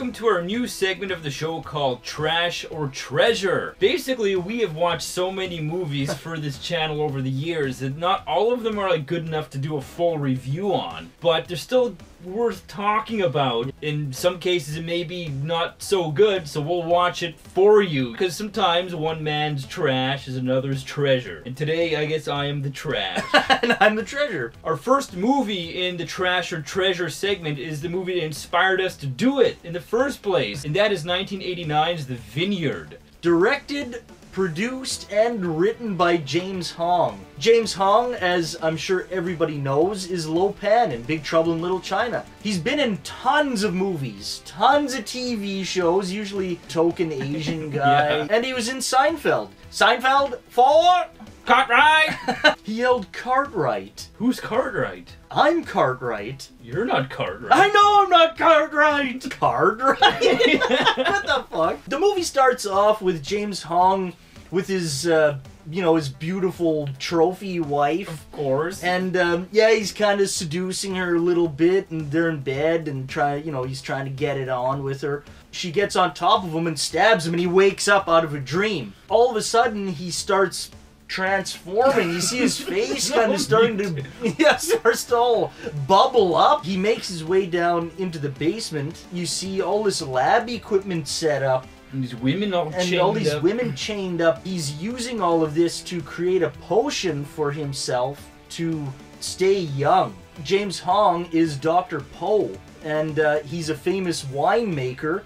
welcome to our new segment of the show called Trash or Treasure. Basically, we have watched so many movies for this channel over the years that not all of them are like good enough to do a full review on, but they're still worth talking about. In some cases it may be not so good, so we'll watch it for you, because sometimes one man's trash is another's treasure. And today I guess I am the trash. And I'm the treasure. Our first movie in the Trash or Treasure segment is the movie that inspired us to do it in the first place, and that is 1989's The Vineyard. Directed, produced, and written by James Hong. James Hong, as I'm sure everybody knows, is Lo Pan in Big Trouble in Little China. He's been in tons of movies, tons of TV shows, usually token Asian guy. Yeah. And he was in Seinfeld. Seinfeld for Cartwright! He yelled Cartwright. Who's Cartwright? I'm Cartwright. You're not Cartwright. I know I'm not Cartwright! Cartwright? What the fuck? The movie starts off with James Hong with his, you know, his beautiful trophy wife. Of course. And, yeah, he's kind of seducing her a little bit, and they're in bed, and he's trying to get it on with her. She gets on top of him and stabs him, and he wakes up out of a dream. All of a sudden, he starts transforming. You see his face kind of starting to, yeah, starts to all bubble up. He makes his way down into the basement. You see all this lab equipment set up. And these women all chained up. And all these women chained up. He's using all of this to create a potion for himself to stay young. James Hong is Dr. Poe, and he's a famous winemaker,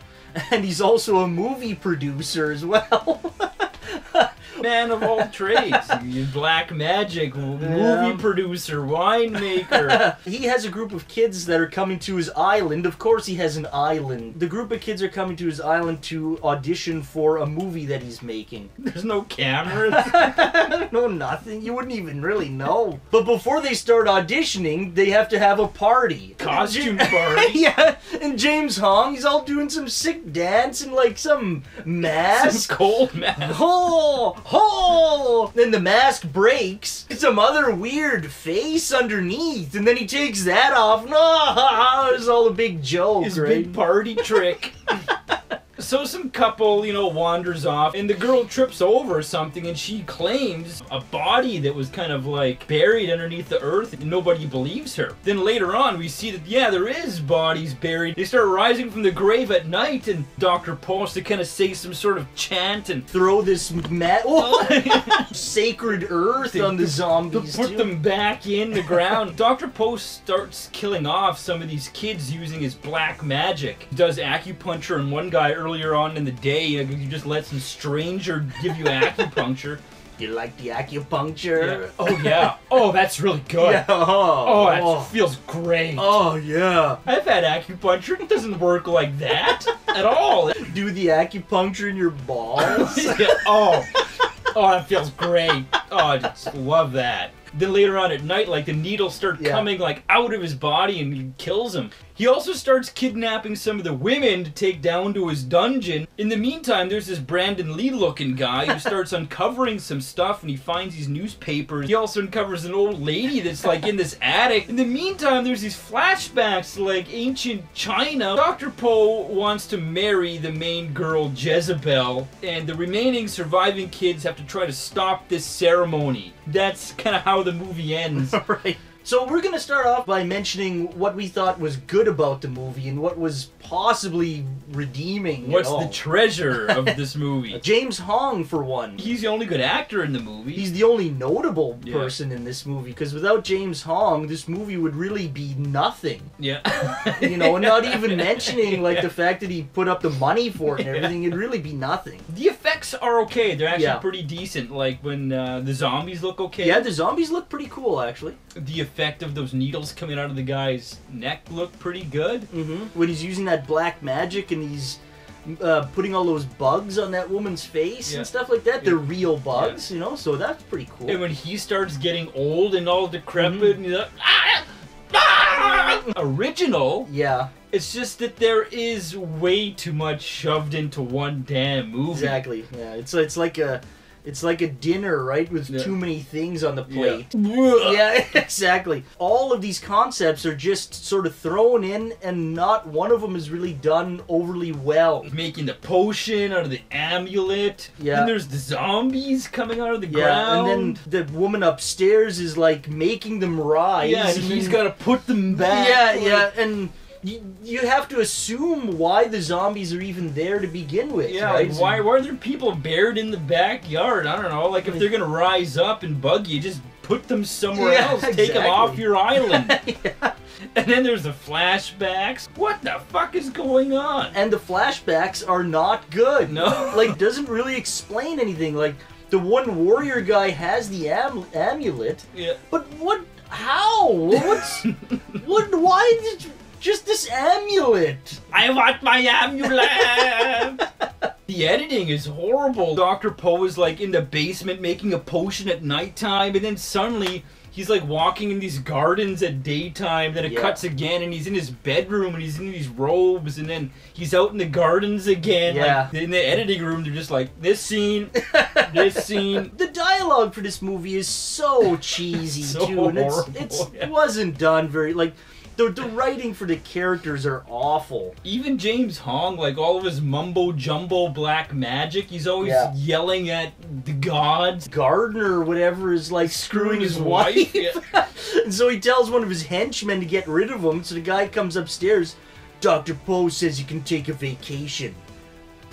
and he's also a movie producer as well. Man of all trades. Black magic, movie producer, winemaker. He has a group of kids that are coming to his island. Of course he has an island. The group of kids are coming to his island to audition for a movie that he's making. There's no cameras. No nothing. You wouldn't even really know. But before they start auditioning, they have to have a party. Costume party. Yeah. And James Hong, he's all doing some sick dance and like some mask. Some cold mask. Oh! Then the mask breaks. It's some other weird face underneath, and then he takes that off. No, it's all a big joke. His big party trick. So some couple, you know, wanders off, and the girl trips over something, and she claims a body that was kind of like buried underneath the earth, and nobody believes her. Then later on, we see that, yeah, there is bodies buried. They start rising from the grave at night, and Dr. Poe has to kind of say some sort of chant and throw this sacred earth on the zombies. Put them back in the ground. Dr. Poe starts killing off some of these kids using his black magic. He does acupuncture, and one guy earlier on in the day, you just let some stranger give you acupuncture. You like the acupuncture? Yeah. Oh yeah. Oh, that's really good. Yeah. Oh, that feels great. Oh yeah. I've had acupuncture. It doesn't work like that at all. Do the acupuncture in your balls? Yeah. Oh, that feels great. Oh, I just love that. Then later on at night, like, the needles start coming, like, out of his body and kills him. He also starts kidnapping some of the women to take down to his dungeon. In the meantime, there's this Brandon Lee looking guy who starts uncovering some stuff, and he finds these newspapers. He also uncovers an old lady that's, like, in this attic. In the meantime, there's these flashbacks to, like, ancient China. Dr. Poe wants to marry the main girl, Jezebel, and the remaining surviving kids have to try to stop this ceremony. That's kind of how the movie ends. Right. So we're gonna start off by mentioning what we thought was good about the movie and what was possibly redeeming. What's the treasure of this movie? James Hong, for one. He's the only good actor in the movie. He's the only notable person in this movie, because without James Hong, this movie would really be nothing. Yeah. You know, and not even mentioning, like, the fact that he put up the money for it and everything, it'd really be nothing. The effects are okay. They're actually pretty decent, like when the zombies look okay. Yeah, the zombies look pretty cool, actually. The effect of those needles coming out of the guy's neck look pretty good. Mm-hmm. When he's using that black magic and he's putting all those bugs on that woman's face and stuff like that, they're real bugs, you know, so that's pretty cool. And when he starts getting old and all decrepit, and he's like, ah! Ah! Original. Yeah. It's just that there is way too much shoved into one damn movie. Exactly. Yeah. It's like a It's like a dinner, right? With too many things on the plate. Yeah, exactly. All of these concepts are just sort of thrown in, and not one of them is really done overly well. Making the potion out of the amulet. Yeah. And there's the zombies coming out of the ground. And then the woman upstairs is like making them rise. Yeah, and he's got to put them back. And you have to assume why the zombies are even there to begin with. Yeah, right? Like why are there people buried in the backyard? I don't know. Like, if they're going to rise up and bug you, just put them somewhere else. Exactly. Take them off your island. And then there's the flashbacks. What the fuck is going on? And the flashbacks are not good. No. Like, doesn't really explain anything. Like, the one warrior guy has the amulet. Yeah. But what? How? What's... what? Why did you... Just this amulet! I want my amulet! The editing is horrible. Dr. Poe is like in the basement making a potion at nighttime, and then suddenly he's like walking in these gardens at daytime, then it cuts again and he's in his bedroom and he's in these robes, and then he's out in the gardens again. Yeah. Like, in the editing room they're just like, this scene, this scene. The dialogue for this movie is so cheesy so too, and it wasn't done very, like, The writing for the characters are awful. Even James Hong, like all of his mumbo-jumbo black magic, he's always yelling at the gods. Gardner or whatever is like screwing his wife. Yeah. And so he tells one of his henchmen to get rid of him, so the guy comes upstairs. Dr. Poe says you can take a vacation.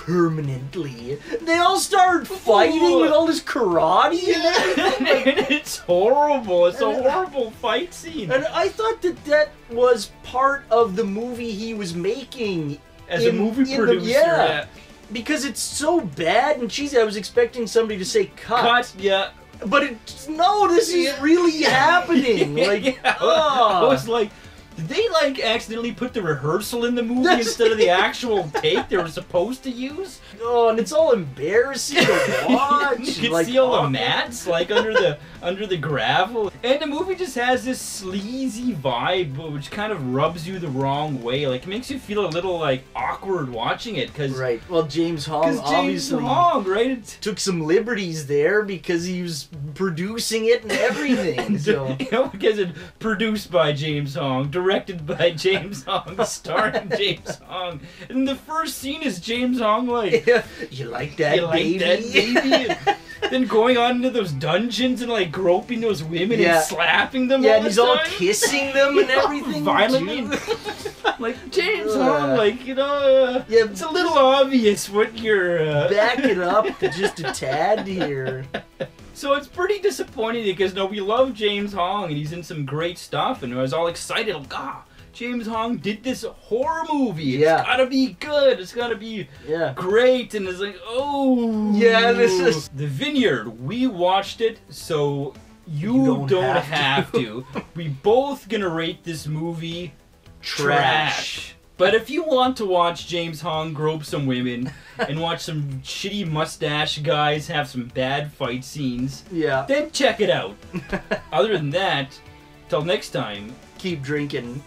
Permanently. They all start fighting with all this karate and everything. Like, it's horrible. It's a horrible fight scene. And I thought that was part of the movie he was making. As a movie producer. Yeah. Because it's so bad and cheesy. I was expecting somebody to say cut. Cut, yeah. But this is really happening. Like, I was like... Did they, like, accidentally put the rehearsal in the movie instead of the actual take they were supposed to use? Oh, and it's all embarrassing to watch. You can see all the mats, like, under the gravel. And the movie just has this sleazy vibe, which kind of rubs you the wrong way. Like, it makes you feel a little, like, awkward watching it, because... Right. Well, James Hong obviously took some liberties there, because he was producing it and everything, so... You know, because it's produced by James Hong, directed by James Hong, starring James Hong. And the first scene is James Hong like, you like that, you like baby? That baby? Then going on into those dungeons and like groping those women and slapping them. Yeah, and he's all kissing them and everything. Violently. Like, James Hong, like, you know, it's a little obvious what you're... Back it up just a tad here. So it's pretty disappointing because, no, we love James Hong and he's in some great stuff, and I was all excited, like, ah, James Hong did this horror movie. It's gotta be good. It's gotta be great. And it's like, oh. Yeah, this is... The Vineyard, we watched it, so you don't have to. We both gonna rate this movie trash. But if you want to watch James Hong grope some women and watch some shitty mustache guys have some bad fight scenes, then check it out. Other than that, till next time, keep drinking.